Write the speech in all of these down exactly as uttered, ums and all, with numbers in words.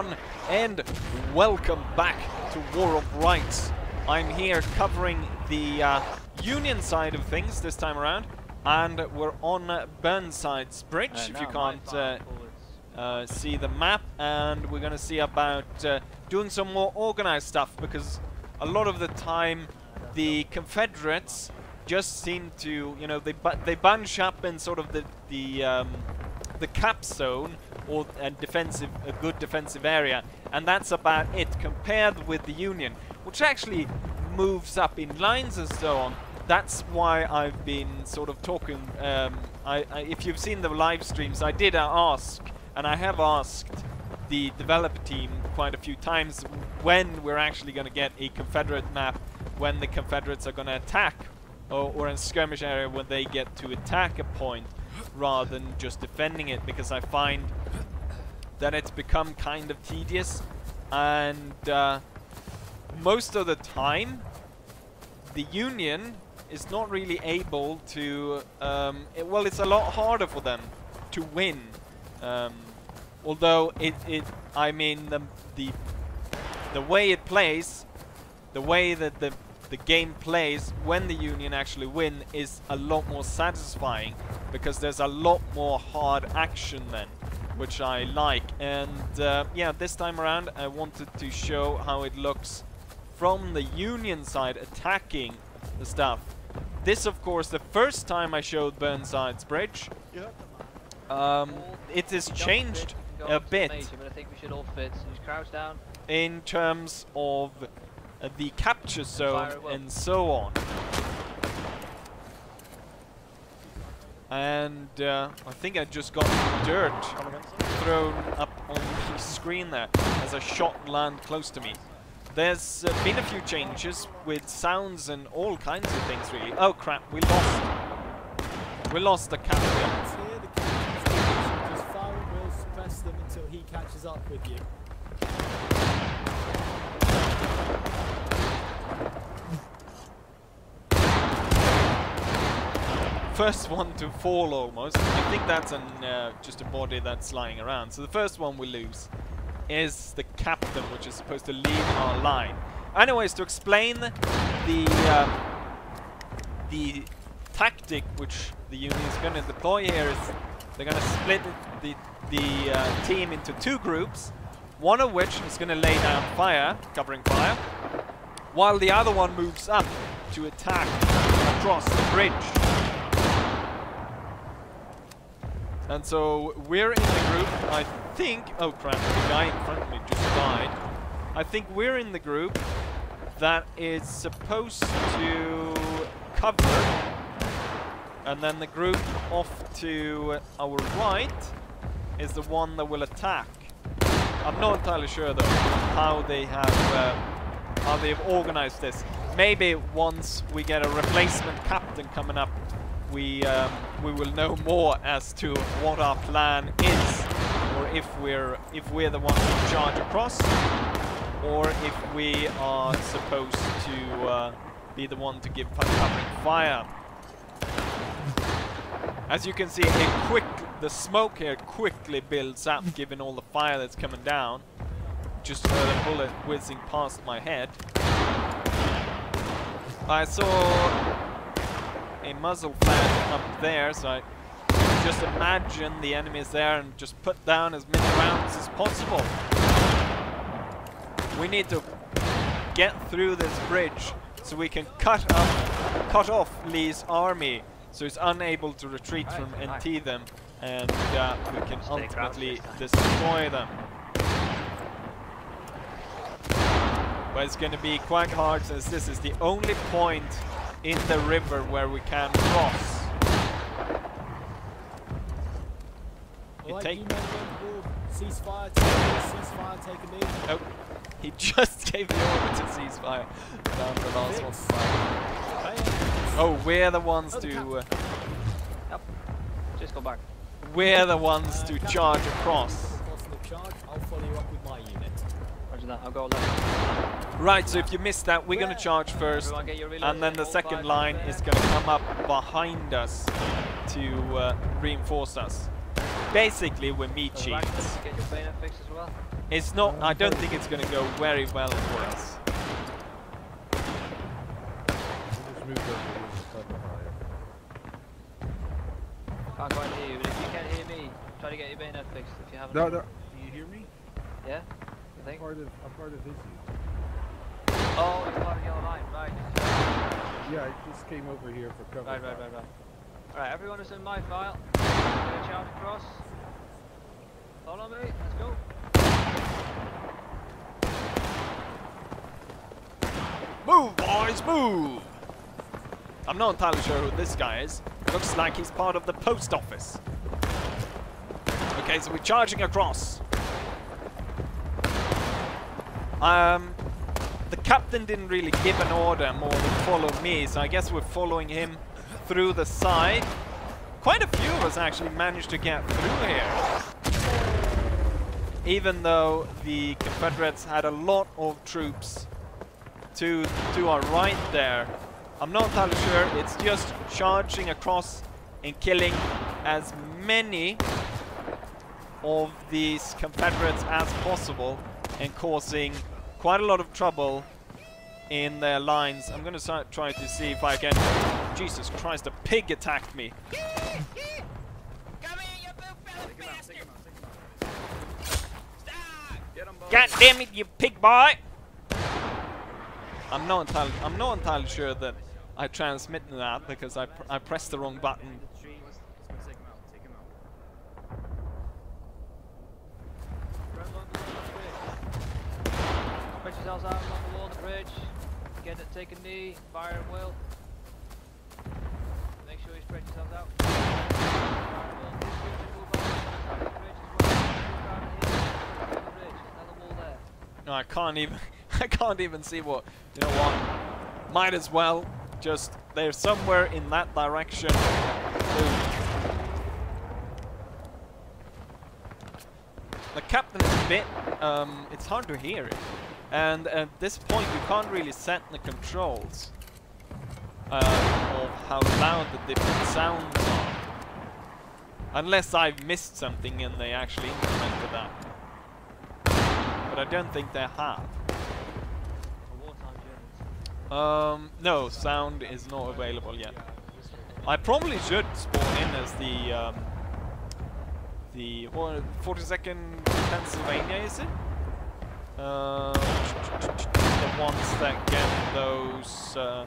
everyone, and welcome back to War of Rights. I'm here covering the uh, Union side of things this time around, and we're on Burnside's Bridge, uh, if you can't uh, uh, see the map, and we're going to see about uh, doing some more organized stuff, because a lot of the time the Confederates just seem to, you know, they bu they bunch up in sort of the the um, the cap zone or a defensive, a good defensive area, and that's about it compared with the Union, which actually moves up in lines and so on. That's why I've been sort of talking. Um, I, I, if you've seen the live streams, I did ask, and I have asked the developer team quite a few times when we're actually going to get a Confederate map, when the Confederates are going to attack. Or, or in skirmish area when they get to attack a point rather than just defending it, because I find that it's become kind of tedious, and uh, most of the time the Union is not really able to, um, it, well, it's a lot harder for them to win, um, although it, it, I mean the, the, the way it plays, the way that the The game plays when the Union actually win is a lot more satisfying, because there's a lot more hard action then, which I like. And uh, yeah, this time around I wanted to show how it looks from the Union side attacking the stuff. This, of course, the first time I showed Burnside's Bridge, um, it has changed a bit in terms of the capture zone and so on. And uh, I think I just got dirt thrown up on the screen there as a shot landed close to me. There's uh, been a few changes with sounds and all kinds of things, really. Oh crap, we lost. We lost the capture. Just fire at will, suppress them until he catches up with you. First one to fall almost. I think that's an, uh, just a body that's lying around. So the first one we lose is the captain, which is supposed to lead our line. Anyways, to explain the uh, the tactic which the Union is going to deploy here is they're going to split the the uh, team into two groups, one of which is going to lay down fire, covering fire, while the other one moves up to attack across the bridge. And so we're in the group, I think, oh crap, the guy in front of me just died. I think we're in the group that is supposed to cover, and then the group off to our right is the one that will attack. I'm not entirely sure though how they have uh, how they've organized this. Maybe once we get a replacement captain coming up, we um, we will know more as to what our plan is, or if we're if we're the ones in charge across, or if we are supposed to uh, be the one to give covering fire. As you can see, it quick the smoke here quickly builds up, given all the fire that's coming down. Just heard a bullet whizzing past my head. I saw a muzzle flash up there, so I just imagine the enemy is there and just put down as many rounds as possible. We need to get through this bridge so we can cut up, cut off Lee's army, so it's unable to retreat right, from N T right. them, and uh, we can Stay ultimately destroy them. But it's going to be quite hard, since this is the only point in the river where we can cross. It like take you know, ceasefire, take ceasefire, take a lead. Oh, he just gave the order to ceasefire. Down the last one. Oh, we're the ones oh, the to. Uh, yep. Just go back. We're the ones uh, to charge across. Charge. I'll follow you up with my unit. Roger that. I'll go left. Right, so if you missed that, we're going to charge first, and then the second line is going to come up behind us to uh, reinforce us. basically we're meat shields. It's not, I don't think it's going to go very well for us. I can't quite hear you, but if you can hear me, try to get your bayonet fixed if you haven't. No, no. Can you hear me? Yeah? I think. I'm part of, I'm part of his use. Oh, it's part of the yellow line, right. Yeah, I just came over here for cover. Right, right, right, right. Alright, everyone is in my file. I'm going to charge across. Follow me, let's go. Move, boys, move! I'm not entirely sure who this guy is. Looks like he's part of the post office. Okay, so we're charging across. Um, the captain didn't really give an order more than follow me, so I guess we're following him through the side. Quite a few of us actually managed to get through here. Even though the Confederates had a lot of troops to, to our right there. I'm not entirely sure, it's just charging across and killing as many of these Confederates as possible and causing quite a lot of trouble in their lines. I'm going to try to see if I can... Jesus Christ, a pig attacked me! Come here, you bastard! God damn it, you pig boy! I'm not entirely, I'm not entirely sure that I transmitted that because I, pr I pressed the wrong button. Push yourselves out along the wall of the bridge. Get it, take a knee, fire at will. Make sure you spread yourselves out. No, I can't even. I can't even see what. You know what? Might as well. Just they're somewhere in that direction. Ooh. The captain is a bit, um, it's hard to hear it. And at this point you can't really set the controls uh, of how loud the different sounds are. Unless I've missed something and they actually implemented that. But I don't think they have. Um, no, sound is not available yet. I probably should spawn in as the... Um, The forty-second Pennsylvania, is it? Uh, the ones that get those, uh,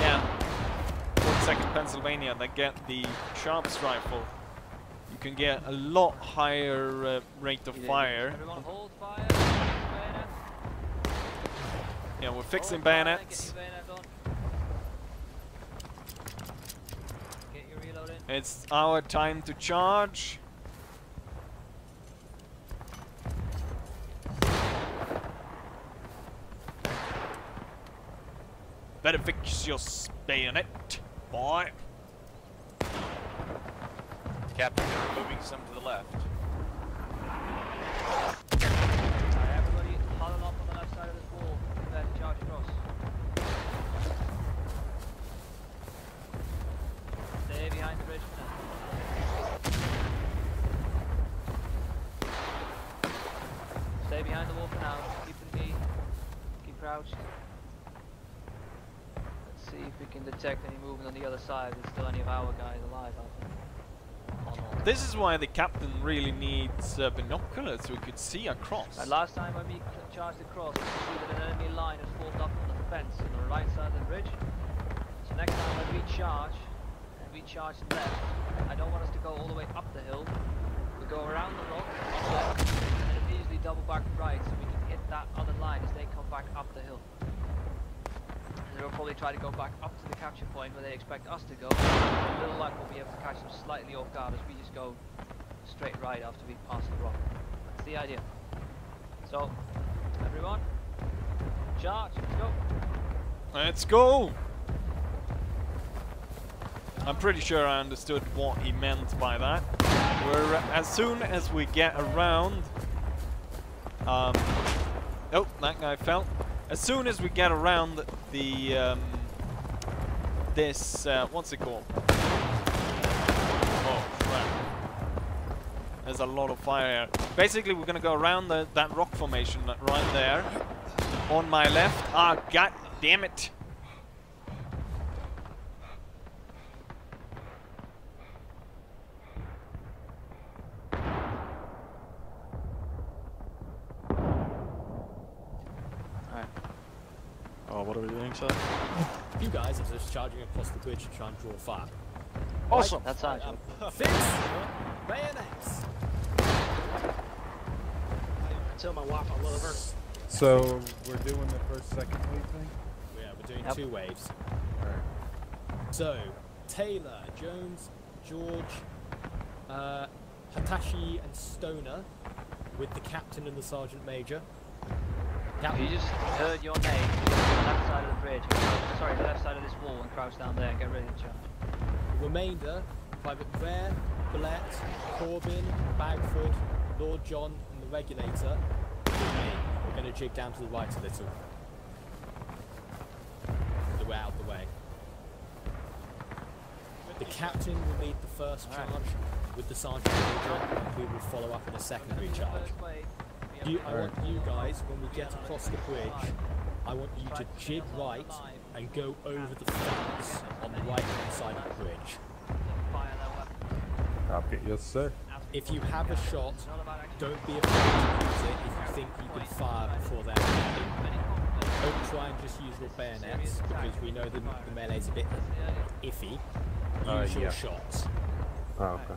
yeah, forty-second Pennsylvania that get the Sharps rifle. You can get a lot higher uh, rate of fire. Everyone hold fire. Yeah, we're fixing bayonets. It's our time to charge. Better fix your bayonet, boy. Captain, they're moving some to the left. Everybody, huddle up on the left side of this wall. Prepare to charge across. Stay behind the bridge for now. Stay behind the wall for now. Keep the knee. Keep crouched. Let's see if we can detect any movement on the other side. There's still any of our guys alive out there. This is why the captain really needs uh, binoculars so we could see across. And last time when we charged across, we could see that an enemy line had formed up on the fence on the right side of the bridge. So next time when we charge, we charge left. I don't want us to go all the way up the hill. We go around the rock, up left, and then easily double back right so we can hit that other line as they come back up the hill. And they'll probably try to go back up to the capture point where they expect us to go. With a little luck we'll be able to catch them slightly off guard as we just go straight right after we pass the rock. That's the idea. So, everyone, charge, let's go. Let's go! I'm pretty sure I understood what he meant by that. We're, as soon as we get around... Um, oh, that guy fell. As soon as we get around the... Um, this... Uh, what's it called? Oh, crap. There's a lot of fire here. Basically, we're gonna go around the, that rock formation right there. On my left. Ah, god damn it. Alright. Oh, what are we doing, sir? You guys are just charging across the bridge to try and draw fire. Awesome. Right. That's awesome. Fix bayonets. I tell my wife I love her. So we're doing the first, second wave thing. Yeah, we're doing yep. two waves. All right. So Taylor, Jones, George, uh, Hatashi, and Stoner, with the captain and the sergeant major. Captain. You just heard your name on the left side of the bridge. Sorry, the left side of this wall, and crouch down there. Get ready to charge. Remainder, Private Ware, Billette, Corbin, Bagford, Lord John, and the Regulator. We're going to jig down to the right a little. We're out of the way. The captain will lead the first charge right. with the sergeant major, and we will follow up in a secondary charge. You, I want you guys, when we get across the bridge, I want you to jig right and go over the fence on the right-hand side of the bridge. Copy, yes sir. If you have a shot, don't be afraid to use it if you think you can fire before they're ready. Don't try and just use your bayonets, because we know the, the melee's a bit iffy. Use uh, your yeah. shots. Oh, okay.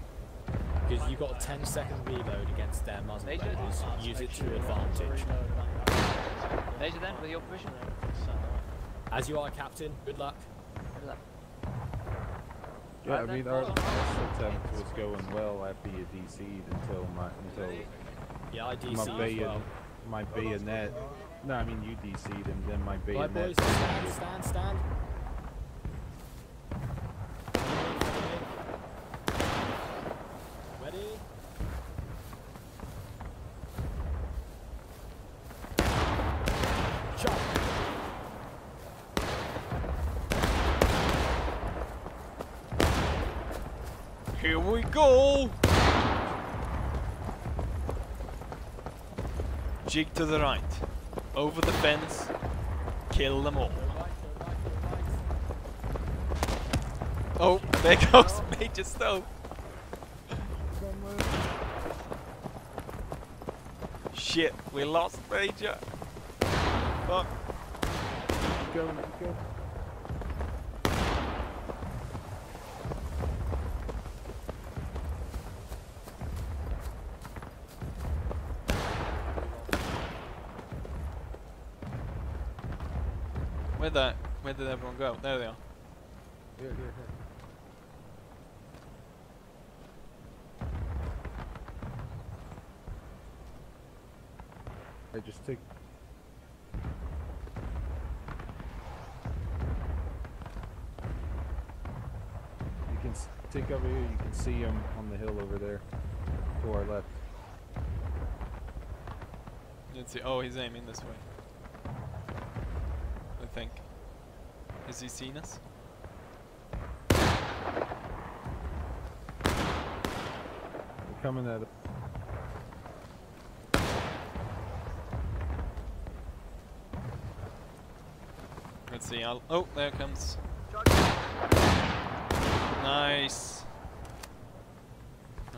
Because you've got a ten second reload against their muzzle loaders, use it to your advantage. Major then, with your permission. As you are, Captain. Good luck. Good luck. Yeah, I mean our first attempt was going well after you D C'd until my until yeah, I D C'd my, bayon well. my bayonet. No, I mean you D C'd and then my bayonet. Right, boys, stand, stand, stand. Ready? Here we go! Jig to the right, over the fence, kill them all. Oh, there goes Major Stowe. Shit, we lost Major. Fuck. Keep going, keep going. Where'd that, where did everyone go? There they are. Here, here, here. I just take... You can take over here, you can see him on the hill over there. To our left. Let's see, oh he's aiming this way. Think. Has he seen us? We're coming at it. Let's see, I'll... Oh, there comes. Nice.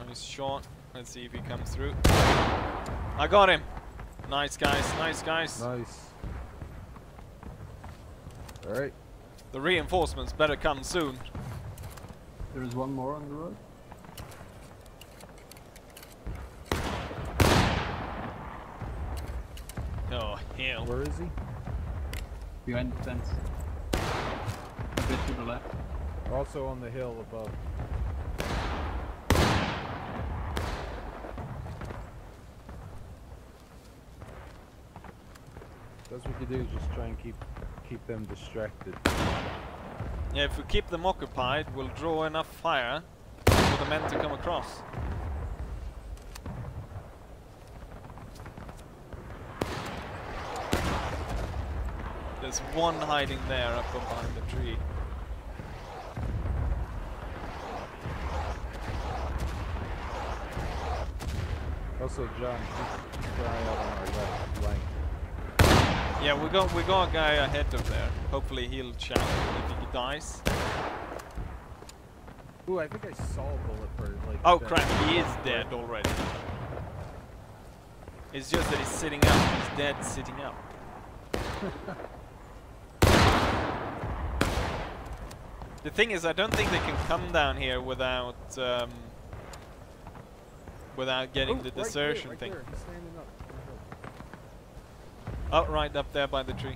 Nice shot. Let's see if he comes through. I got him! Nice guys, nice guys. Nice. Alright. The reinforcements better come soon. There is one more on the road. Oh, hell. Where is he? Behind the fence. A bit to the left. Also on the hill above. That's what you do, is just try and keep... keep them distracted. Yeah, if we keep them occupied, we'll draw enough fire for the men to come across. There's one hiding there up behind the tree. Also, John, keep trying out on our left flank. Yeah, we got we got a guy ahead of there. Hopefully he'll challenge if he dies. Ooh, I think I saw a bullet bird. Like oh dead. Crap, he is dead already. It's just that he's sitting up. He's dead sitting up. The thing is, I don't think they can come down here without um, without getting oh, the right desertion here, right thing. There. He's standing up. Oh, right up there by the tree.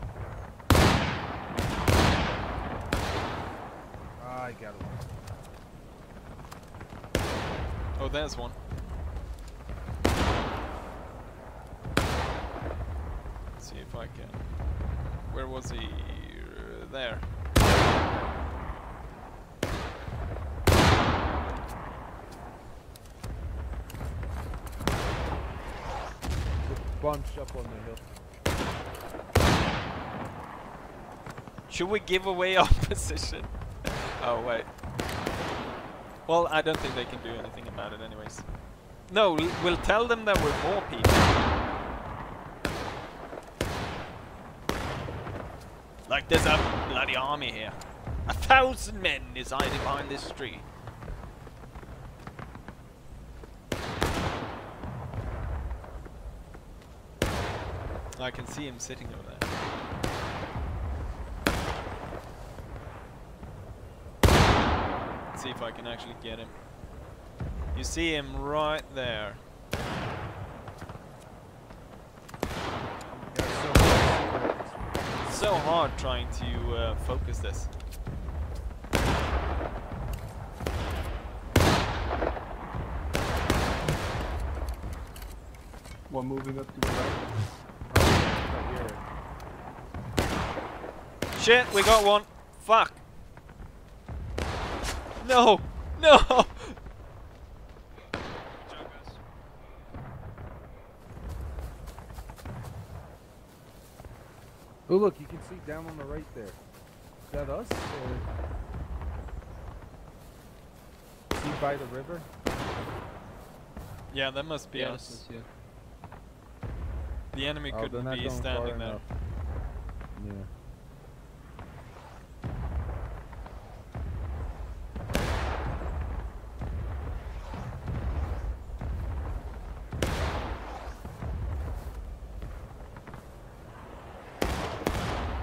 I got one. Oh, there's one. Let's see if I can. Where was he? There. A bunch up on the hill. Should we give away our position? Oh, wait. Well, I don't think they can do anything about it anyways. No, we'll tell them that we're more people. Like, there's a bloody army here. A thousand men is hiding behind this tree. I can see him sitting over there. See if I can actually get him. You see him right there. It's so hard trying to uh, focus this. One moving up to the right. Shit, we got one. Fuck. No! No! Oh look, you can see down on the right there. Is that us? Or see by the river? Yeah, that must be yeah, us. Is, yeah. The enemy oh, couldn't be standing there. Enough. Yeah.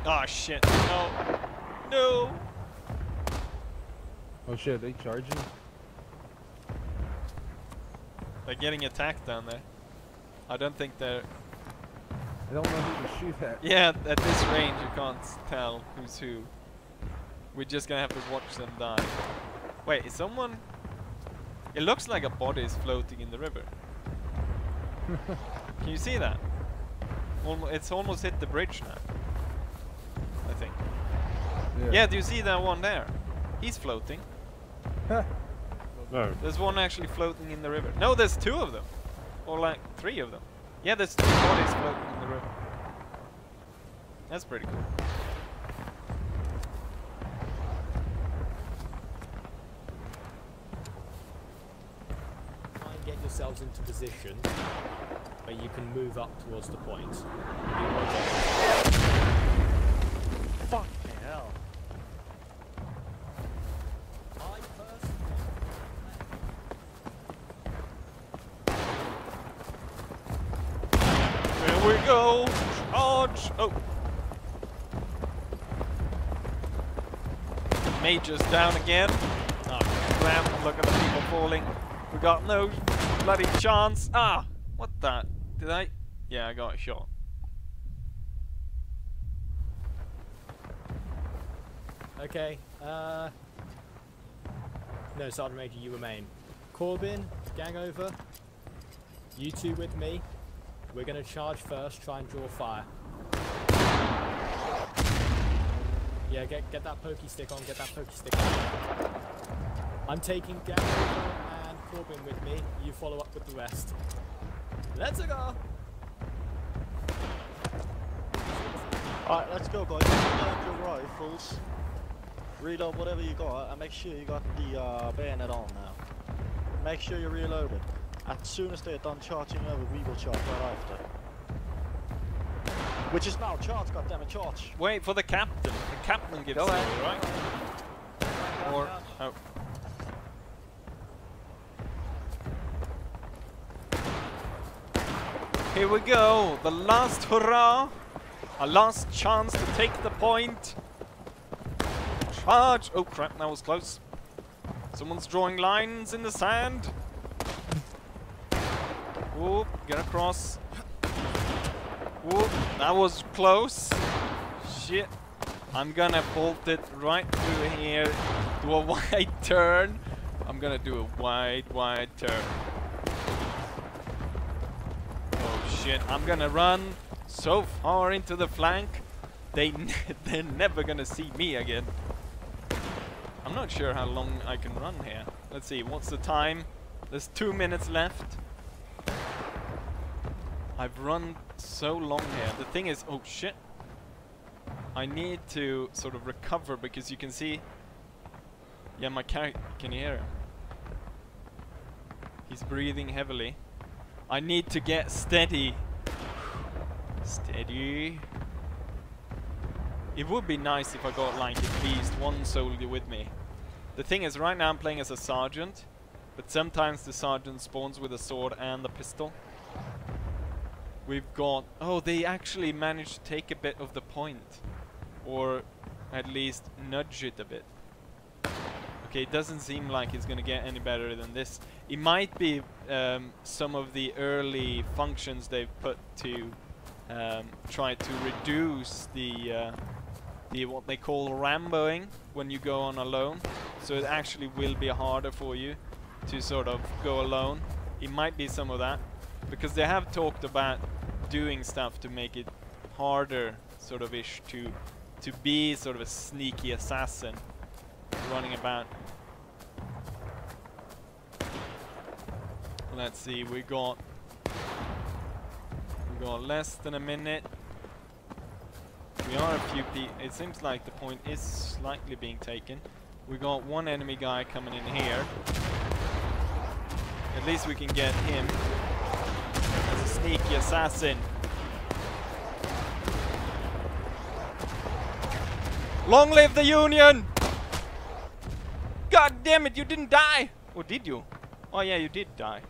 Oh shit, no, no! Oh shit, they charging? They're getting attacked down there. I don't think they're... I don't know who to shoot at. Yeah, at this range you can't tell who's who. We're just gonna have to watch them die. Wait, is someone... It looks like a body is floating in the river. Can you see that? Almo- it's almost hit the bridge now. Yeah. Yeah, do you see that one there? He's floating. Huh. No. There's one actually floating in the river. No, there's two of them. Or like three of them. Yeah, there's two bodies floating in the river. That's pretty cool. Try and get yourselves into position where you can move up towards the point. Fuck. Go! Charge! Oh! Major's down again. Oh, crap. Look at the people falling. We got no bloody chance. Ah! What the? Did I? Yeah, I got a shot. Okay. Uh. No, Sergeant Major, you remain. Corbin, gang over. You two with me. We're gonna charge first, try and draw fire. Yeah, get get that pokey stick on, get that pokey stick on. I'm taking Gary and Corbin with me. You follow up with the rest. Let's go! Alright, let's go guys. Reload your rifles. Reload whatever you got and make sure you got the uh, bayonet on now. Make sure you're reloaded. As soon as they are done charging over, we will charge right after. Which is now charge, goddammit, charge! Wait for the captain! The captain gives it, right? Or... oh. Here we go! The last hurrah! Our last chance to take the point! Charge! Oh crap, that was close. Someone's drawing lines in the sand. Whoop, get across. Whoop, that was close. Shit. I'm gonna bolt it right through here. Do a wide turn. I'm gonna do a wide, wide turn. Oh shit, I'm gonna run so far into the flank. They n they're never gonna see me again. I'm not sure how long I can run here. Let's see, what's the time? There's two minutes left. I've run so long here. The thing is, oh shit. I need to sort of recover because you can see... yeah, my character, can you hear him? He's breathing heavily. I need to get steady. Steady. It would be nice if I got like at least one soldier with me. The thing is, right now I'm playing as a sergeant, but sometimes the sergeant spawns with a sword and a pistol. We've got... oh, they actually managed to take a bit of the point. Or at least nudge it a bit. Okay, it doesn't seem like it's gonna get any better than this. It might be um, some of the early functions they've put to um, try to reduce the... Uh, the what they call Ramboing when you go on alone. So it actually will be harder for you to sort of go alone. It might be some of that. Because they have talked about doing stuff to make it harder, sort of ish, to to be sort of a sneaky assassin running about. Let's see, we got we got less than a minute. We are a few people. It seems like the point is slightly being taken. We got one enemy guy coming in here. At least we can get him. As a sneaky assassin. Long live the Union! God damn it, you didn't die! Or did you? Oh yeah, you did die.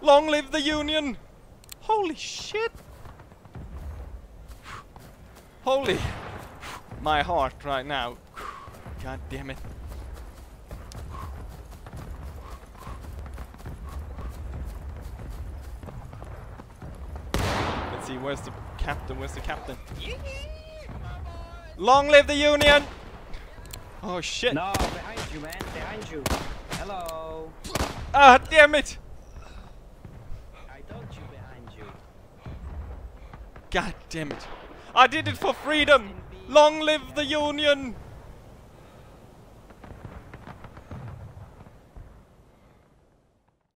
Long live the Union! Holy shit! Holy... my heart right now. God damn it. See, where's the captain? Where's the captain? Long live the Union! Oh shit! No, behind you, man, behind you. Hello. Ah, damn it! I told you behind you. God damn it! I did it for freedom. Long live the Union!